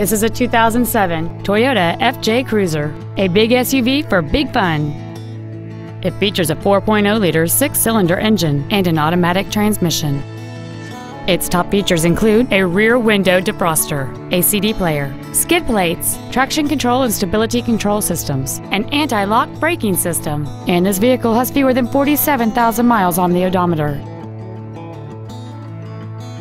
This is a 2007 Toyota FJ Cruiser, a big SUV for big fun. It features a 4.0-liter six-cylinder engine and an automatic transmission. Its top features include a rear window defroster, a CD player, skid plates, traction control and stability control systems, an anti-lock braking system, and this vehicle has fewer than 47,000 miles on the odometer.